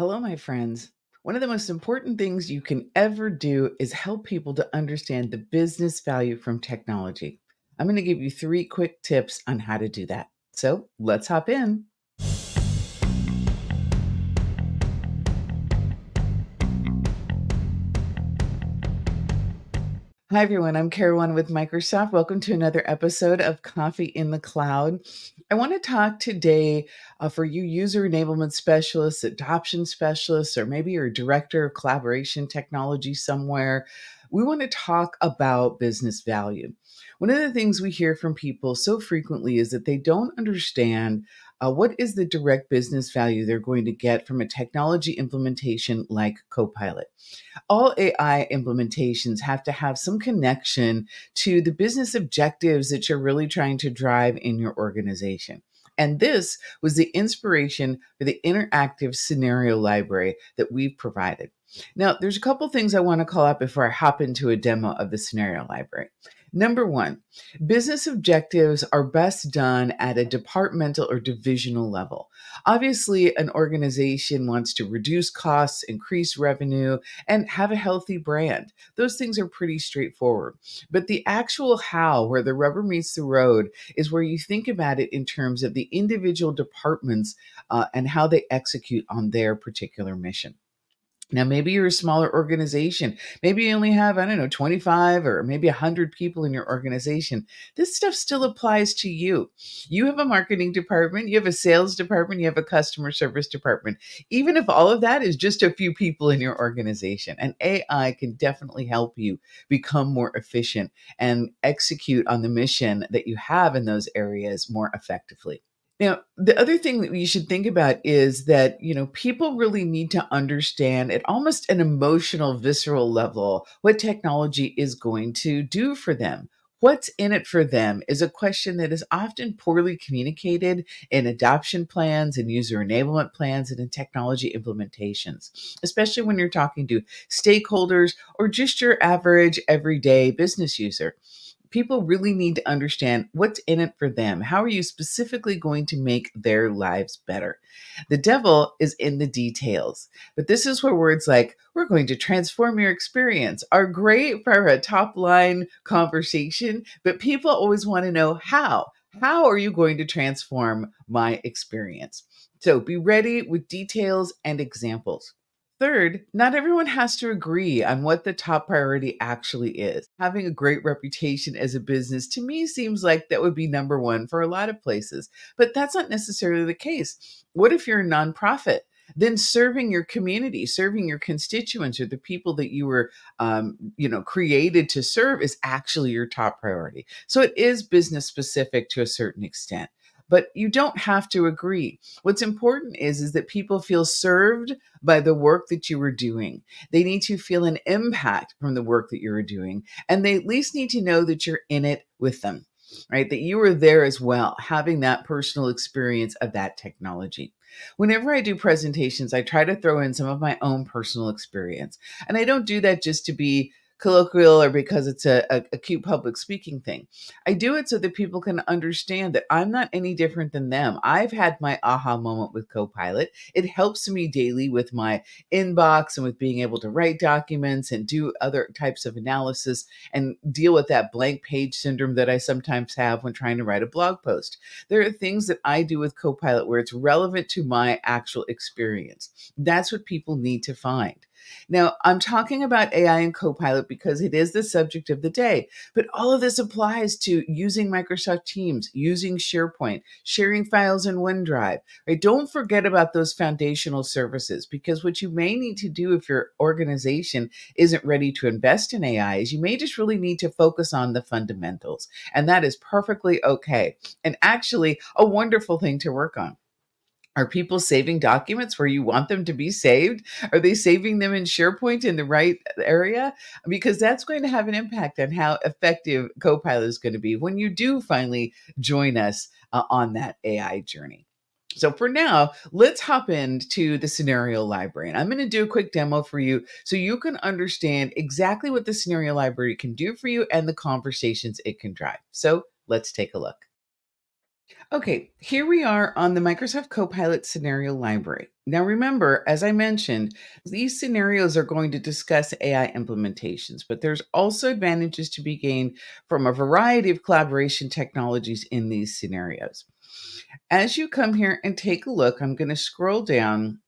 Hello, my friends. One of the most important things you can ever do is help people to understand the business value from technology. I'm going to give you three quick tips on how to do that. So let's hop in. Hi, everyone. I'm Karuana with Microsoft. Welcome to another episode of Coffee in the Cloud. I want to talk today for you user enablement specialists, adoption specialists, or maybe you're a director of collaboration technology somewhere. We want to talk about business value. One of the things we hear from people so frequently is that they don't understand what is the direct business value they're going to get from a technology implementation like Copilot. All AI implementations have to have some connection to the business objectives that you're really trying to drive in your organization. And this was the inspiration for the interactive scenario library that we've provided. Now, there's a couple things I want to call out before I hop into a demo of the scenario library. Number one, business objectives are best done at a departmental or divisional level. Obviously, an organization wants to reduce costs, increase revenue, and have a healthy brand. Those things are pretty straightforward. But the actual how, where the rubber meets the road, is where you think about it in terms of the individual departments and how they execute on their particular mission. Now, maybe you're a smaller organization. Maybe you only have, 25 or maybe 100 people in your organization. This stuff still applies to you. You have a marketing department, you have a sales department, you have a customer service department. Even if all of that is just a few people in your organization, and AI can definitely help you become more efficient and execute on the mission that you have in those areas more effectively. Now, the other thing that you should think about is that, people really need to understand at almost an emotional, visceral level what technology is going to do for them. What's in it for them is a question that is often poorly communicated in adoption plans and user enablement plans and in technology implementations, especially when you're talking to stakeholders or just your average everyday business user. People really need to understand what's in it for them. How are you specifically going to make their lives better? The devil is in the details, but this is where words like, we're going to transform your experience, are great for a top line conversation, but people always want to know how. How are you going to transform my experience? So be ready with details and examples. Third, not everyone has to agree on what the top priority actually is. Having a great reputation as a business to me seems like that would be number one for a lot of places, but that's not necessarily the case. What if you're a nonprofit? Then serving your community, serving your constituents or the people that you were, created to serve is actually your top priority. So it is business specific to a certain extent. But you don't have to agree. What's important is that people feel served by the work that you were doing. They need to feel an impact from the work that you were doing. And they at least need to know that you're in it with them, right? That you were there as well, having that personal experience of that technology. Whenever I do presentations, I try to throw in some of my own personal experience. And I don't do that just to be colloquial or because it's a cute public speaking thing. I do it so that people can understand that I'm not any different than them. I've had my aha moment with Copilot. It helps me daily with my inbox and with being able to write documents and do other types of analysis and deal with that blank page syndrome that I sometimes have when trying to write a blog post. There are things that I do with Copilot where it's relevant to my actual experience. That's what people need to find. Now, I'm talking about AI and Copilot because it is the subject of the day, but all of this applies to using Microsoft Teams, using SharePoint, sharing files in OneDrive, right? Don't forget about those foundational services, because what you may need to do if your organization isn't ready to invest in AI is you may just really need to focus on the fundamentals, and that is perfectly okay, and actually a wonderful thing to work on. Are people saving documents where you want them to be saved? Are they saving them in SharePoint in the right area? Because that's going to have an impact on how effective Copilot is going to be when you do finally join us on that AI journey. So for now, let's hop into the scenario library. And I'm going to do a quick demo for you so you can understand exactly what the scenario library can do for you and the conversations it can drive. So let's take a look. Okay, here we are on the Microsoft Copilot Scenario Library. Now remember, as I mentioned, these scenarios are going to discuss AI implementations, but there's also advantages to be gained from a variety of collaboration technologies in these scenarios. As you come here and take a look, I'm going to scroll down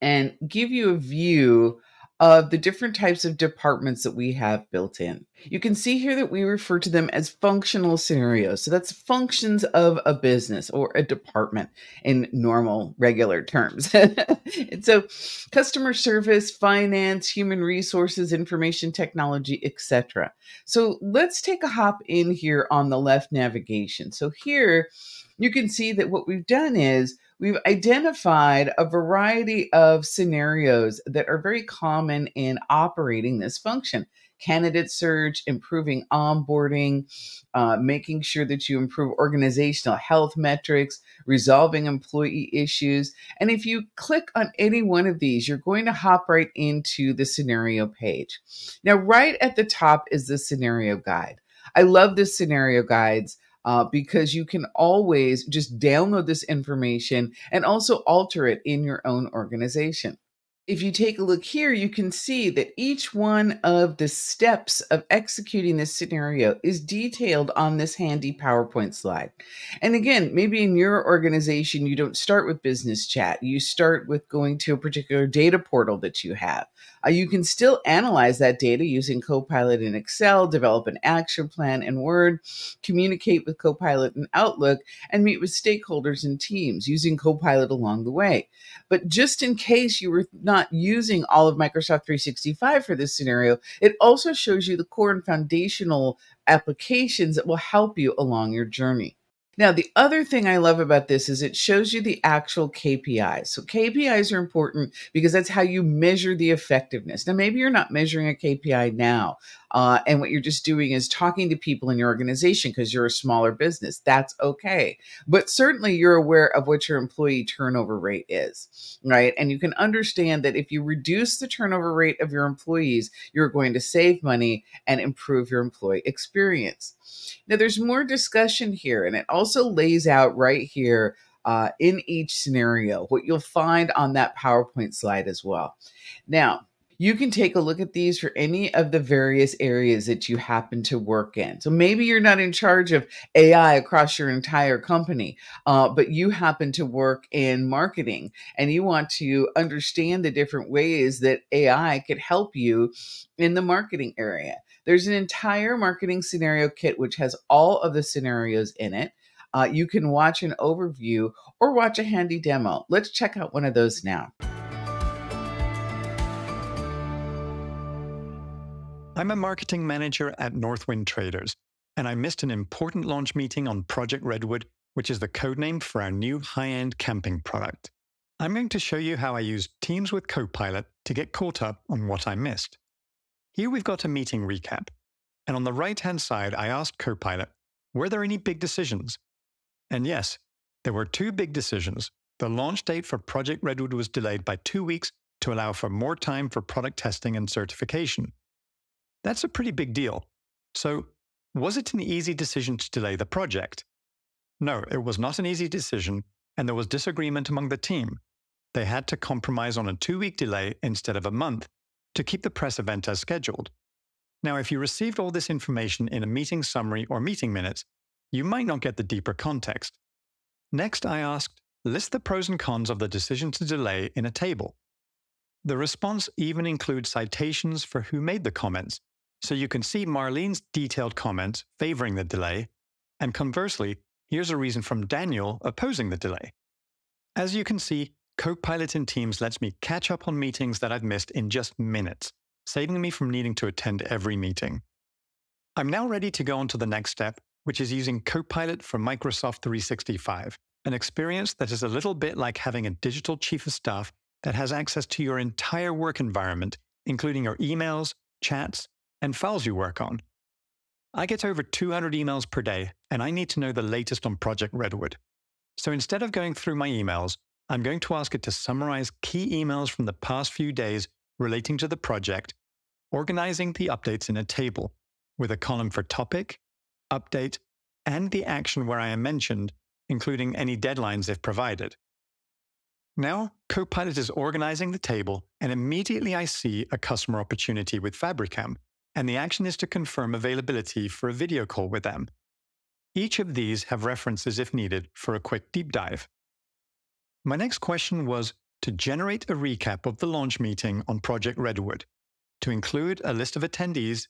and give you a view of the different types of departments that we have built in. You can see here that we refer to them as functional scenarios. So that's functions of a business or a department in normal, regular terms. And so customer service, finance, human resources, information technology, etc. So let's take a hop in here on the left navigation. So here you can see that what we've done is we've identified a variety of scenarios that are very common in operating this function. Candidate search, improving onboarding, making sure that you improve organizational health metrics, resolving employee issues. And if you click on any one of these, you're going to hop right into the scenario page. Now, right at the top is the scenario guide. I love this scenario guides. Because you can always just download this information and also alter it in your own organization. If you take a look here, you can see that each one of the steps of executing this scenario is detailed on this handy PowerPoint slide. And again, maybe in your organization, you don't start with Business Chat. You start with going to a particular data portal that you have. You can still analyze that data using Copilot in Excel, develop an action plan in Word, communicate with Copilot in Outlook, and meet with stakeholders in Teams using Copilot along the way. But just in case you were not using all of Microsoft 365 for this scenario, it also shows you the core and foundational applications that will help you along your journey. Now, the other thing I love about this is it shows you the actual KPIs. So KPIs are important because that's how you measure the effectiveness. Now, maybe you're not measuring a KPI now, and what you're just doing is talking to people in your organization because you're a smaller business. That's okay. But certainly you're aware of what your employee turnover rate is, right? And you can understand that if you reduce the turnover rate of your employees, you're going to save money and improve your employee experience. Now, there's more discussion here, and it also lays out right here in each scenario what you'll find on that PowerPoint slide as well. Now, you can take a look at these for any of the various areas that you happen to work in. So maybe you're not in charge of AI across your entire company, but you happen to work in marketing and you want to understand the different ways that AI could help you in the marketing area. There's an entire marketing scenario kit which has all of the scenarios in it. You can watch an overview or watch a handy demo. Let's check out one of those now. I'm a marketing manager at Northwind Traders, and I missed an important launch meeting on Project Redwood, which is the codename for our new high-end camping product. I'm going to show you how I used Teams with Copilot to get caught up on what I missed. Here we've got a meeting recap, and on the right-hand side, I asked Copilot, were there any big decisions? And yes, there were two big decisions. The launch date for Project Redwood was delayed by 2 weeks to allow for more time for product testing and certification. That's a pretty big deal. So, was it an easy decision to delay the project? No, it was not an easy decision, and there was disagreement among the team. They had to compromise on a 2-week delay instead of a month to keep the press event as scheduled. Now, if you received all this information in a meeting summary or meeting minutes, you might not get the deeper context. Next, I asked, list the pros and cons of the decision to delay in a table. The response even includes citations for who made the comments, so you can see Marlene's detailed comments favoring the delay, and conversely, here's a reason from Daniel opposing the delay. As you can see, Copilot in Teams lets me catch up on meetings that I've missed in just minutes, saving me from needing to attend every meeting. I'm now ready to go on to the next step, which is using Copilot for Microsoft 365, an experience that is a little bit like having a digital chief of staff that has access to your entire work environment, including your emails, chats, and files you work on. I get over 200 emails per day, and I need to know the latest on Project Redwood. So instead of going through my emails, I'm going to ask it to summarize key emails from the past few days relating to the project, organizing the updates in a table with a column for topic, update, and the action where I am mentioned, including any deadlines if provided. Now, Copilot is organizing the table, and immediately I see a customer opportunity with Fabricam, and the action is to confirm availability for a video call with them. Each of these have references if needed for a quick deep dive. My next question was to generate a recap of the launch meeting on Project Redwood, to include a list of attendees,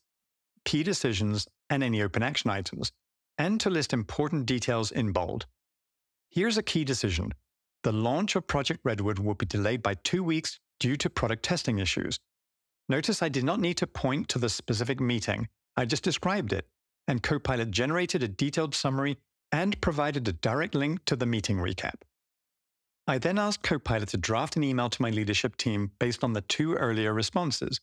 key decisions, and any open action items, and to list important details in bold. Here's a key decision. The launch of Project Redwood will be delayed by 2 weeks due to product testing issues. Notice I did not need to point to the specific meeting. I just described it, and Copilot generated a detailed summary and provided a direct link to the meeting recap. I then asked Copilot to draft an email to my leadership team based on the two earlier responses.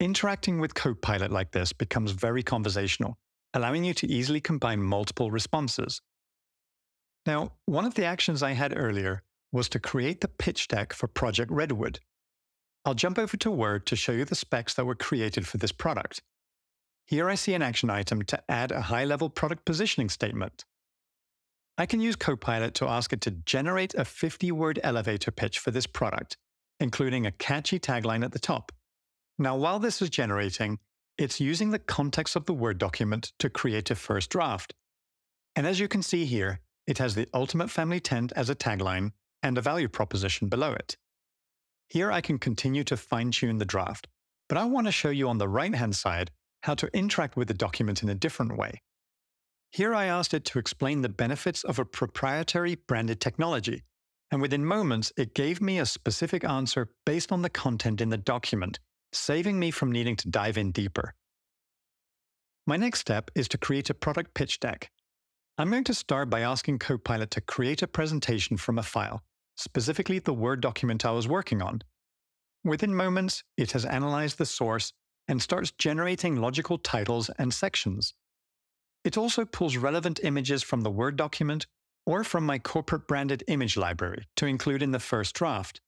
Interacting with Copilot like this becomes very conversational, allowing you to easily combine multiple responses. Now, one of the actions I had earlier was to create the pitch deck for Project Redwood. I'll jump over to Word to show you the specs that were created for this product. Here I see an action item to add a high-level product positioning statement. I can use Copilot to ask it to generate a 50-word elevator pitch for this product, including a catchy tagline at the top. Now, while this is generating, it's using the context of the Word document to create a first draft. And as you can see here, it has the ultimate family tent as a tagline and a value proposition below it. Here I can continue to fine-tune the draft, but I want to show you on the right-hand side how to interact with the document in a different way. Here I asked it to explain the benefits of a proprietary branded technology, and within moments it gave me a specific answer based on the content in the document, saving me from needing to dive in deeper. My next step is to create a product pitch deck. I'm going to start by asking Copilot to create a presentation from a file, specifically the Word document I was working on. Within moments, it has analyzed the source and starts generating logical titles and sections. It also pulls relevant images from the Word document or from my corporate branded image library to include in the first draft.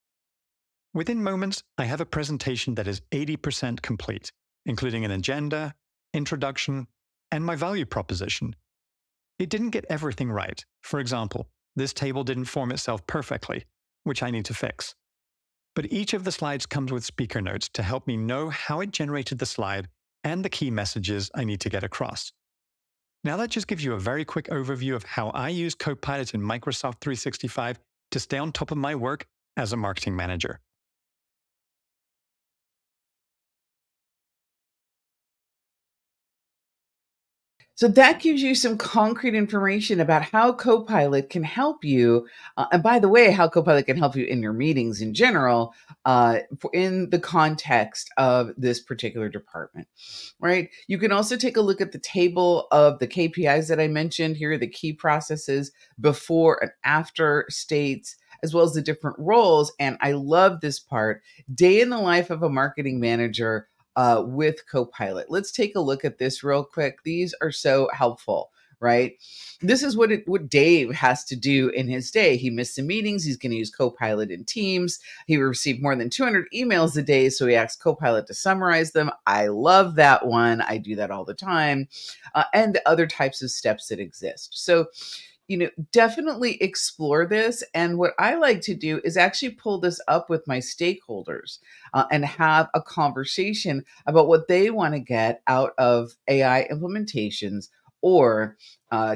Within moments, I have a presentation that is 80% complete, including an agenda, introduction, and my value proposition. It didn't get everything right. For example, this table didn't form itself perfectly, which I need to fix. But each of the slides comes with speaker notes to help me know how it generated the slide and the key messages I need to get across. Now that just gives you a very quick overview of how I use Copilot in Microsoft 365 to stay on top of my work as a marketing manager. So that gives you some concrete information about how Copilot can help you. And by the way, how Copilot can help you in your meetings in general, in the context of this particular department, right? You can also take a look at the table of the KPIs that I mentioned. Here are the key processes, before and after states, as well as the different roles. And I love this part, day in the life of a marketing manager with Copilot. Let's take a look at this real quick. These are so helpful, right? This is what Dave has to do in his day. He missed some meetings. He's going to use Copilot in Teams. He received more than 200 emails a day, so he asked Copilot to summarize them. I love that one. I do that all the time. And the other types of steps that exist. So, you know, definitely explore this. And what I like to do is actually pull this up with my stakeholders and have a conversation about what they want to get out of AI implementations or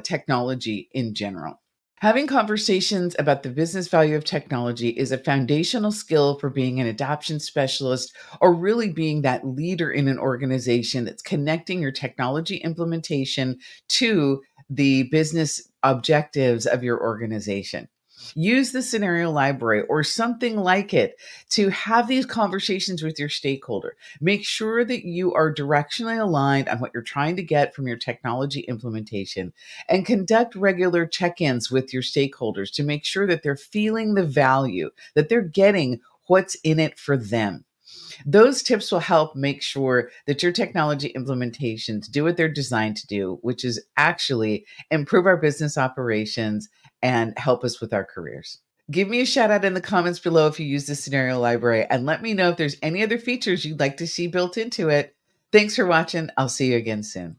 technology in general. Having conversations about the business value of technology is a foundational skill for being an adoption specialist, or really being that leader in an organization that's connecting your technology implementation to the business objectives of your organization. Use the scenario library or something like it to have these conversations with your stakeholder. Make sure that you are directionally aligned on what you're trying to get from your technology implementation, and conduct regular check-ins with your stakeholders to make sure that they're feeling the value, that they're getting what's in it for them. Those tips will help make sure that your technology implementations do what they're designed to do, which is actually improve our business operations and help us with our careers. Give me a shout out in the comments below if you use the scenario library, and let me know if there's any other features you'd like to see built into it. Thanks for watching. I'll see you again soon.